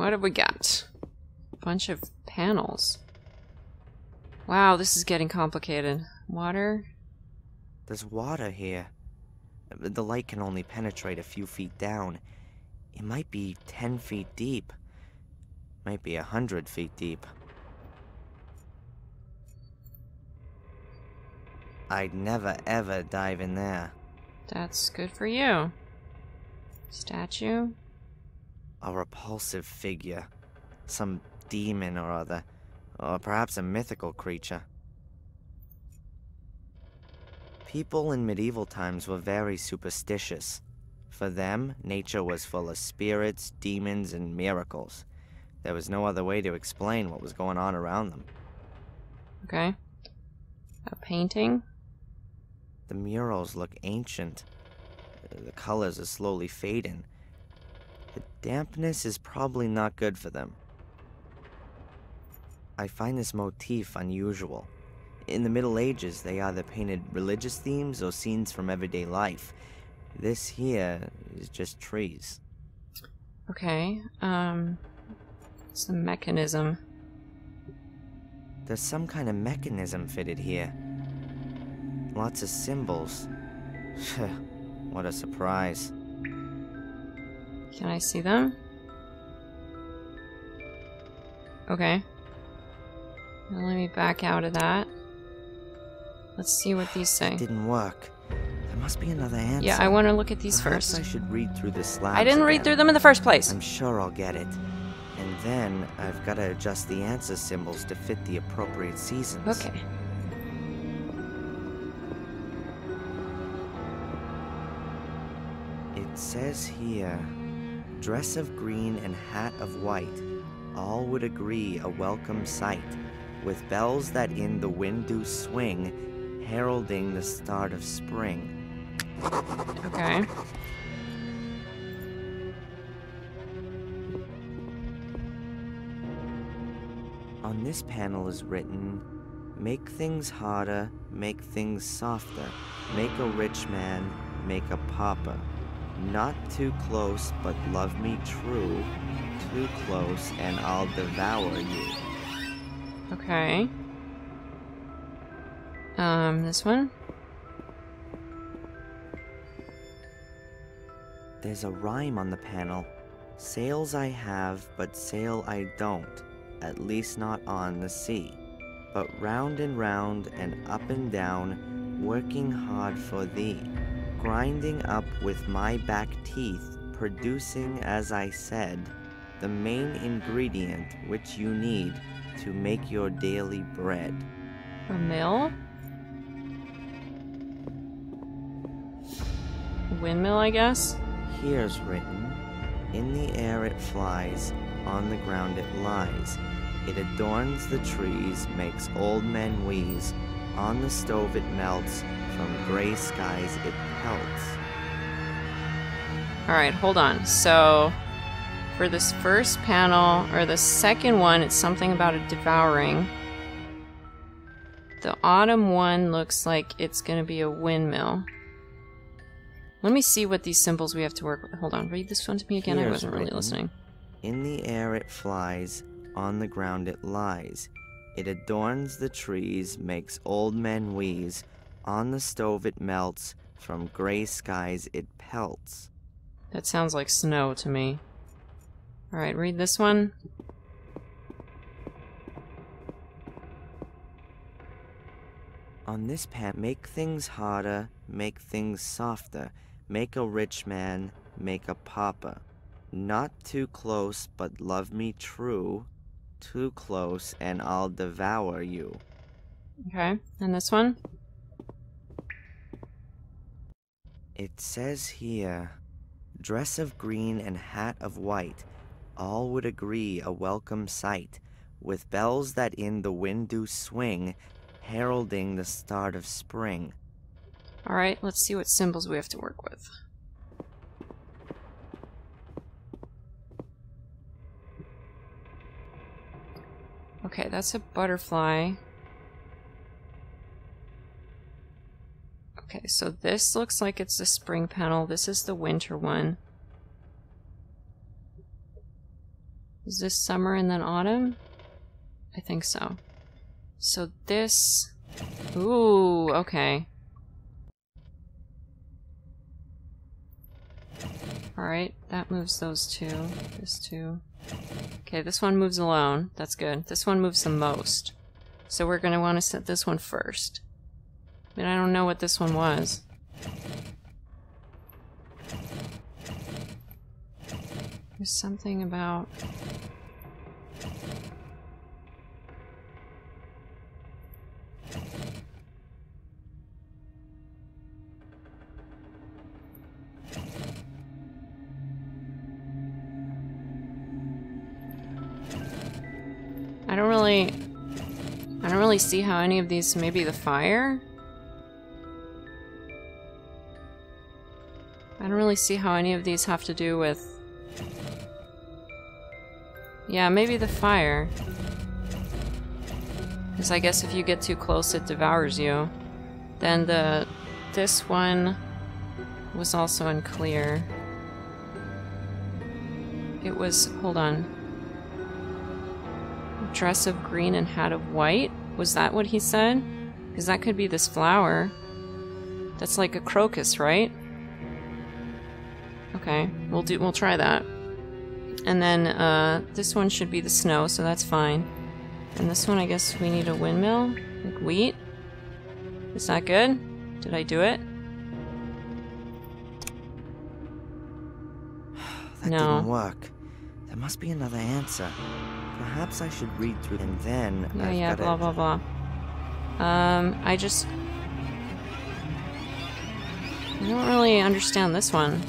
What have we got? Bunch of panels. Wow, this is getting complicated. Water? There's water here. The light can only penetrate a few feet down. It might be 10 feet deep. Might be 100 feet deep. I'd never ever dive in there. That's good for you. Statue? A repulsive figure. Some demon or other. Or perhaps a mythical creature. People in medieval times were very superstitious. For them, nature was full of spirits, demons, and miracles. There was no other way to explain what was going on around them. Okay. A painting? The murals look ancient. The colors are slowly fading. The dampness is probably not good for them. I find this motif unusual. In the Middle Ages, they either painted religious themes or scenes from everyday life. This here is just trees. Okay, what's the mechanism? There's some kind of mechanism fitted here. Lots of symbols. What a surprise. Can I see them? Okay. Now let me back out of that. Let's see what these say. It didn't work. There must be another answer. Yeah, I want to look at these first. I should read through the slabs. I didn't read through them in the first place. I'm sure I'll get it. And then I've got to adjust the answer symbols to fit the appropriate seasons. Okay. It says here, dress of green and hat of white, all would agree a welcome sight, with bells that in the wind do swing, heralding the start of spring. Okay. On this panel is written, make things harder, make things softer, make a rich man, make a pauper. Not too close, but love me true. Too close, and I'll devour you. Okay. This one? There's a rhyme on the panel. Sails I have, but sail I don't. At least not on the sea. But round and round, and up and down, working hard for thee. Grinding up with my back teeth, producing, as I said, the main ingredient which you need to make your daily bread. A mill? Windmill, I guess? Here's written, in the air it flies, on the ground it lies. It adorns the trees, makes old men wheeze. On the stove it melts, from gray skies it pelts. Alright, hold on. So, for this first panel, or the second one, it's something about it devouring. The autumn one looks like it's gonna be a windmill. Let me see what these symbols we have to work with. Hold on, read this one to me again. Here's I wasn't really listening. In the air it flies, on the ground it lies. It adorns the trees, makes old men wheeze. On the stove it melts, from gray skies it pelts. That sounds like snow to me. Alright, read this one. On this pan, make things harder, make things softer, make a rich man, make a pauper. Not too close, but love me true. Too close, and I'll devour you. Okay, and this one? It says here, dress of green and hat of white, all would agree a welcome sight, with bells that in the wind do swing, heralding the start of spring. Alright, let's see what symbols we have to work with. Okay, that's a butterfly. Okay, so this looks like it's the spring panel. This is the winter one. Is this summer and then autumn? I think so. So this... Ooh, okay. Alright, that moves those two. This two. Okay, this one moves alone. That's good. This one moves the most. So we're gonna want to set this one first. I mean, I don't know what this one was. There's something about... I don't really see how any of these, maybe the fire? I don't really see how any of these have to do with... Yeah, maybe the fire. Because I guess if you get too close it devours you. Then this one was also unclear. It was, hold on. Dress of green and hat of white? Was that what he said? Because that could be this flower. That's like a crocus, right? Okay, we'll try that. And then this one should be the snow, so that's fine. And this one, I guess we need a windmill, like wheat. Is that good? Did I do it? That didn't work. There must be another answer. Perhaps I should read through and then... Yeah, blah, blah, blah. I don't really understand this one.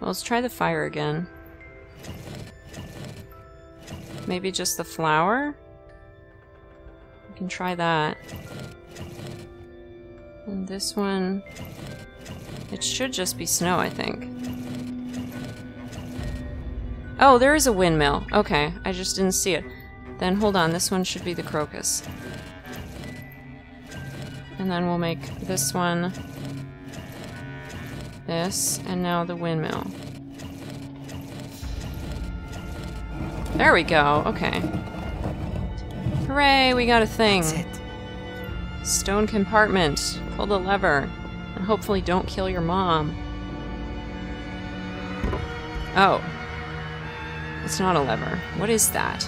Well, let's try the fire again. Maybe just the flower? We can try that. And this one... It should just be snow, I think. Oh, there is a windmill. Okay, I just didn't see it. Then, hold on, this one should be the crocus. And then we'll make this one... this, and now the windmill. There we go, okay. Hooray, we got a thing! That's it. Stone compartment. Pull the lever. And hopefully don't kill your mom. Oh. It's not a lever. What is that?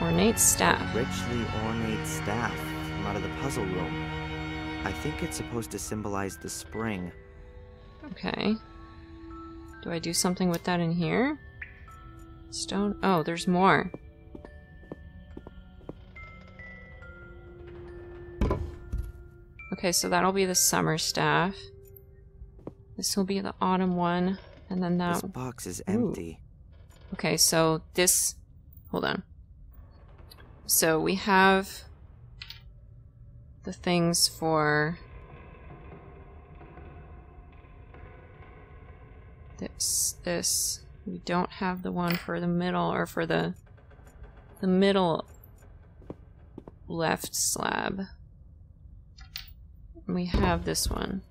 Ornate staff. Richly ornate staff from out of the puzzle room. I think it's supposed to symbolize the spring. Okay. Do I do something with that in here? Stone? Oh, there's more. Okay, so that'll be the summer staff. This will be the autumn one, and then that... This box is empty. Ooh. Okay, so this... Hold on. So we have the things for this. We don't have the one for the middle, or for the middle left slab. We have this one.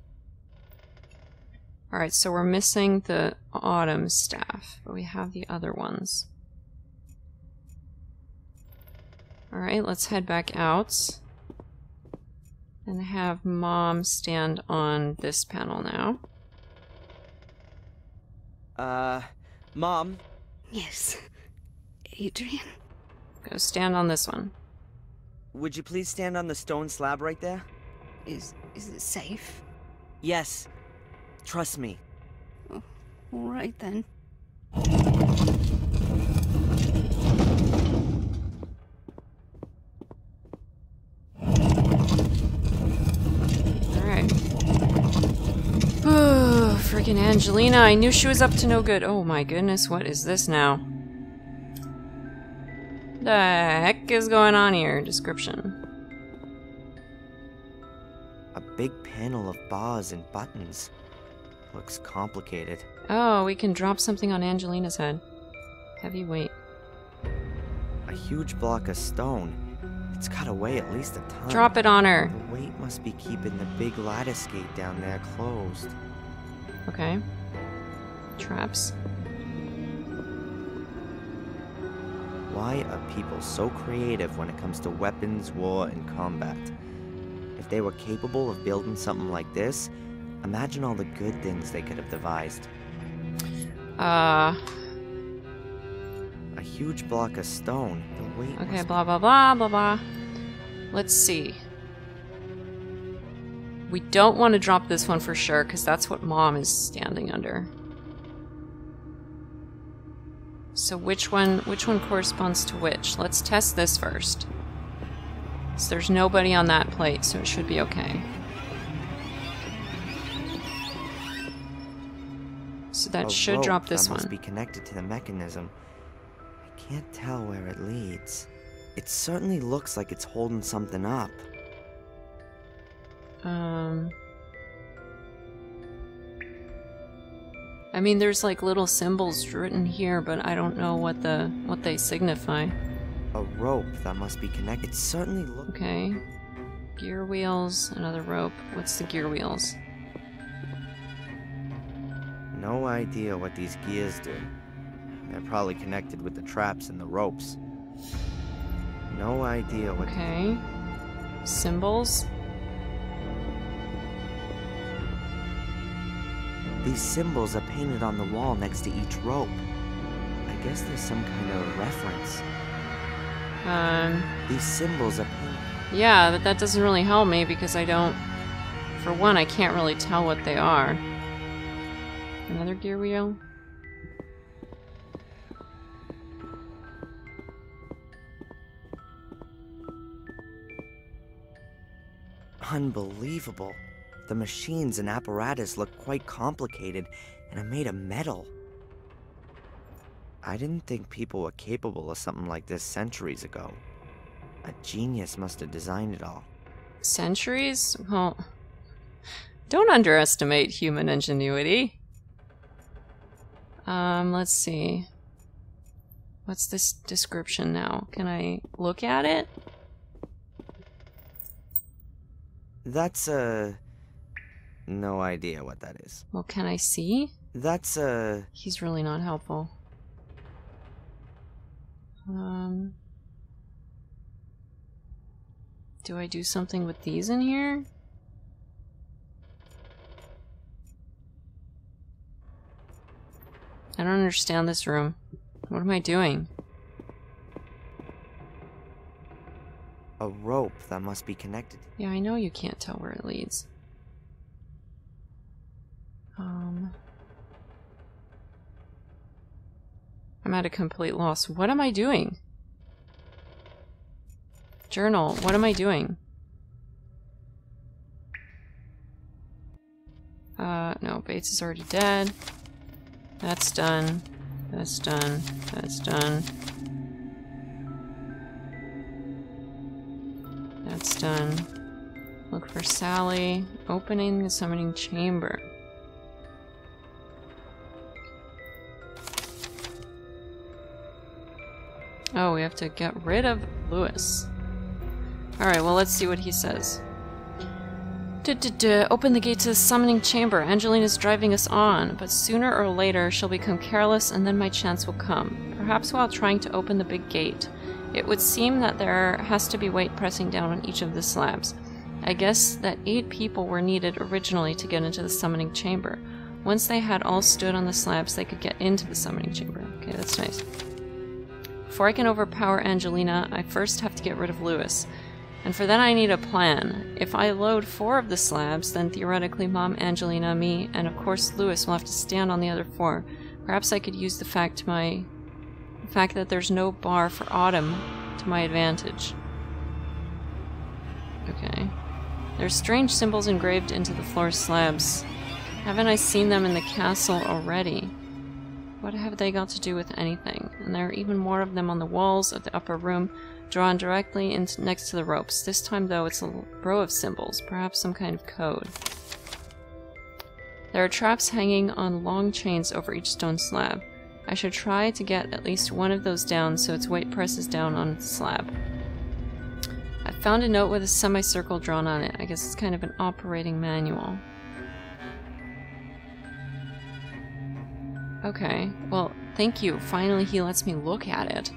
All right, so we're missing the autumn staff, but we have the other ones. All right, let's head back out and have Mom stand on this panel now. Mom? Yes, Adrian? Go stand on this one. Would you please stand on the stone slab right there? Is it safe? Yes. Trust me. Oh, all right then. All right. Ooh, freaking Angelina! I knew she was up to no good. Oh my goodness, what is this now? The heck is going on here? Description. A big panel of bars and buttons. Looks complicated. Oh, we can drop something on Angelina's head. Heavy weight. A huge block of stone. It's gotta weigh at least a ton. Drop it on her. The weight must be keeping the big lattice gate down there closed. Okay. traps. Why are people so creative when it comes to weapons, war, and combat? If they were capable of building something like this, imagine all the good things they could have devised. A huge block of stone. The weight okay, blah, blah, blah, blah, blah. Let's see. We don't want to drop this one for sure, because that's what Mom is standing under. So which one corresponds to which? Let's test this first. So there's nobody on that plate, so it should be okay. So that should drop this one. Must be connected to the mechanism. I can't tell where it leads. It certainly looks like it's holding something up. I mean, there's like little symbols written here, but I don't know what they signify. A rope that must be connected. It certainly looks okay. Gear wheels, another rope. What's the gear wheels? No idea what these gears do. They're probably connected with the traps and the ropes. No idea what. Okay. Symbols. These symbols are painted on the wall next to each rope. I guess there's some kind of reference. These symbols are painted. Yeah, but that doesn't really help me because I don't... For one, I can't really tell what they are. Another gear wheel? Unbelievable. The machines and apparatus look quite complicated and are made of metal. I didn't think people were capable of something like this centuries ago. A genius must have designed it all. Centuries? Well, don't underestimate human ingenuity. Let's see. What's this description now? Can I look at it? That's a... No idea what that is. Well, can I see? That's a... He's really not helpful. Do I do something with these in here? I don't understand this room. What am I doing? A rope that must be connected. Yeah, I know you can't tell where it leads. I'm at a complete loss. What am I doing? Journal, what am I doing? No, Bates is already dead. That's done. That's done. That's done. That's done. Look for Sally. Opening the summoning chamber. Oh, we have to get rid of Lewis. Alright, well, let's see what he says. Duh-duh-duh. Open the gate to the summoning chamber. Angelina's driving us on, but sooner or later she'll become careless and then my chance will come. Perhaps while trying to open the big gate. It would seem that there has to be weight pressing down on each of the slabs. I guess that 8 people were needed originally to get into the summoning chamber. Once they had all stood on the slabs, they could get into the summoning chamber. Okay, that's nice. Before I can overpower Angelina, I first have to get rid of Lewis. And for that I need a plan. If I load 4 of the slabs, then theoretically Mom, Angelina, me, and of course Lewis will have to stand on the other 4. Perhaps I could use the fact that there's no bar for Autumn to my advantage. Okay. There's strange symbols engraved into the floor slabs. Haven't I seen them in the castle already? What have they got to do with anything? And there are even more of them on the walls of the upper room, drawn directly into next to the ropes. This time, though, it's a row of symbols, perhaps some kind of code. There are traps hanging on long chains over each stone slab. I should try to get at least one of those down so its weight presses down on its slab. I found a note with a semicircle drawn on it. I guess it's kind of an operating manual. Okay, well, thank you. Finally, he lets me look at it.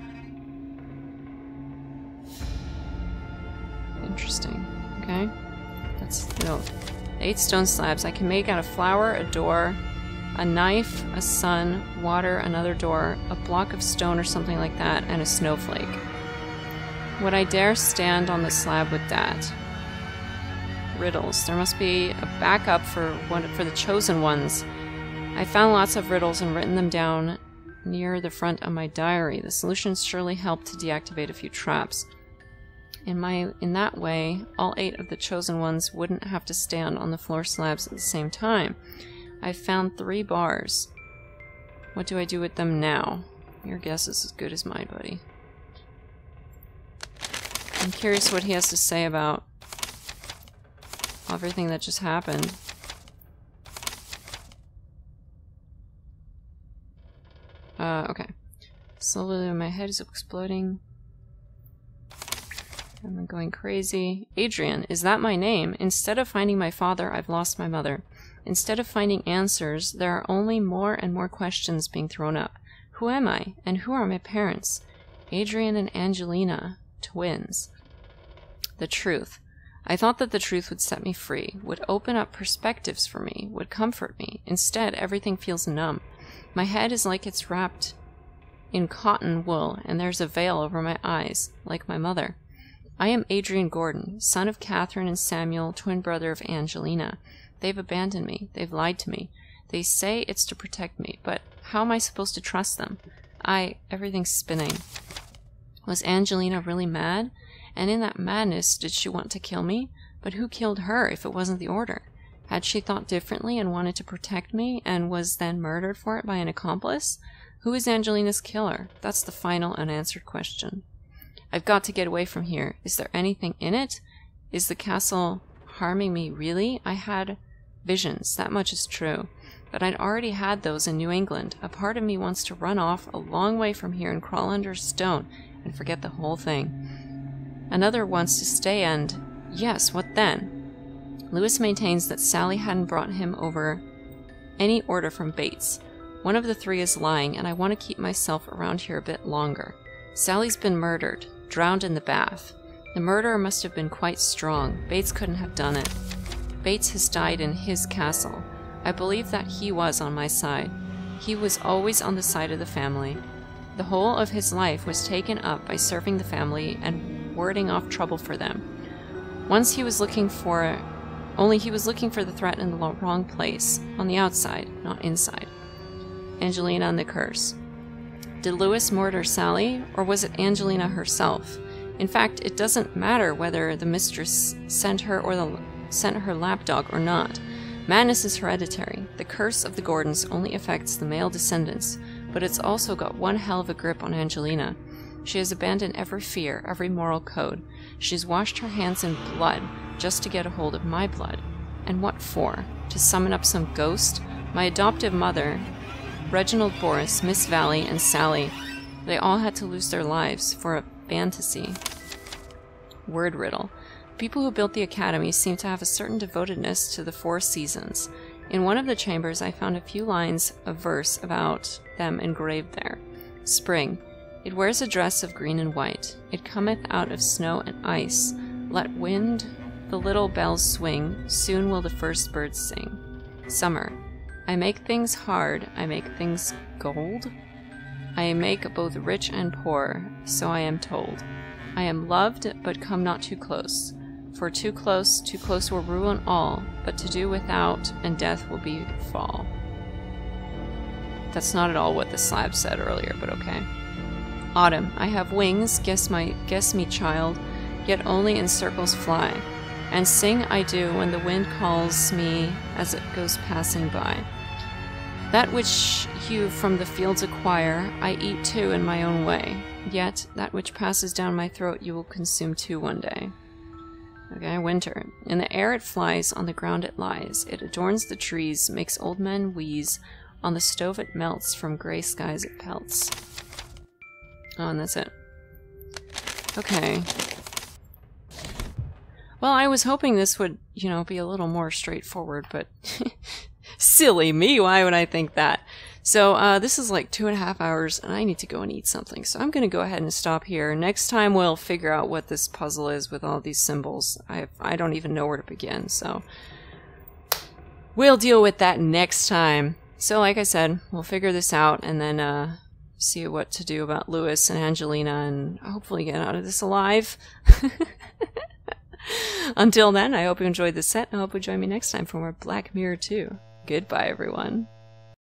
Interesting. Okay. That's the note. 8 stone slabs I can make out of flour, a door, a knife, a sun, water, another door, a block of stone or something like that, and a snowflake. Would I dare stand on the slab with that? Riddles. There must be a backup for the chosen ones. I found lots of riddles and written them down near the front of my diary. The solutions surely helped to deactivate a few traps. In that way, all 8 of the chosen ones wouldn't have to stand on the floor slabs at the same time. I found 3 bars. What do I do with them now? Your guess is as good as mine, buddy. I'm curious what he has to say about everything that just happened. Okay. Slowly my head is exploding. I'm going crazy. Adrian, is that my name? Instead of finding my father, I've lost my mother. Instead of finding answers, there are only more and more questions being thrown up. Who am I? And who are my parents? Adrian and Angelina, twins. The truth. I thought that the truth would set me free, would open up perspectives for me, would comfort me. Instead, everything feels numb. My head is like it's wrapped in cotton wool, and there's a veil over my eyes, like my mother. I am Adrian Gordon, son of Catherine and Samuel, twin brother of Angelina. They've abandoned me. They've lied to me. They say it's to protect me, but how am I supposed to trust them? Everything's spinning. Was Angelina really mad? And in that madness, did she want to kill me? But who killed her if it wasn't the order? Had she thought differently and wanted to protect me and was then murdered for it by an accomplice? Who is Angelina's killer? That's the final unanswered question. I've got to get away from here. Is there anything in it? Is the castle harming me, really? I had visions, that much is true. But I'd already had those in New England. A part of me wants to run off a long way from here and crawl under a stone and forget the whole thing. Another wants to stay and... yes, what then? Lewis maintains that Sally hadn't brought him over any order from Bates. One of the 3 is lying, and I want to keep myself around here a bit longer. Sally's been murdered, drowned in the bath. The murderer must have been quite strong. Bates couldn't have done it. Bates has died in his castle. I believe that he was on my side. He was always on the side of the family. The whole of his life was taken up by serving the family and warding off trouble for them. Once he was looking for... only he was looking for the threat in the wrong place, on the outside, not inside. Angelina and the curse. Did Lewis murder Sally, or was it Angelina herself? In fact, it doesn't matter whether the mistress sent her or sent her lapdog or not. Madness is hereditary. The curse of the Gordons only affects the male descendants, but it's also got one hell of a grip on Angelina. She has abandoned every fear, every moral code. She's washed her hands in blood, just to get a hold of my blood. And what for? To summon up some ghost? My adoptive mother, Reginald Boris, Miss Valley, and Sally, they all had to lose their lives for a fantasy. Word riddle. People who built the academy seem to have a certain devotedness to the 4 seasons. In one of the chambers I found a few lines of verse about them engraved there. Spring. It wears a dress of green and white. It cometh out of snow and ice. Let wind... the little bells swing, soon will the first birds sing. Summer. I make things hard, I make things gold. I make both rich and poor, so I am told. I am loved, but come not too close. For too close will ruin all, but to do without, and death will befall. That's not at all what the slab said earlier, but okay. Autumn. I have wings, guess me, child, yet only in circles fly. And sing I do when the wind calls me as it goes passing by. That which you from the fields acquire, I eat too in my own way. Yet that which passes down my throat you will consume too one day. Okay, winter. In the air it flies, on the ground it lies. It adorns the trees, makes old men wheeze. On the stove it melts, from gray skies it pelts. Oh, and that's it. Okay. Well, I was hoping this would, you know, be a little more straightforward, but silly me, why would I think that? So this is like 2.5 hours, and I need to go and eat something. So I'm going to go ahead and stop here. Next time we'll figure out what this puzzle is with all these symbols. I don't even know where to begin, so we'll deal with that next time. So like I said, we'll figure this out and then see what to do about Lewis and Angelina and hopefully get out of this alive. Until then, I hope you enjoyed this set. I hope you join me next time for more Black Mirror 2. Goodbye, everyone.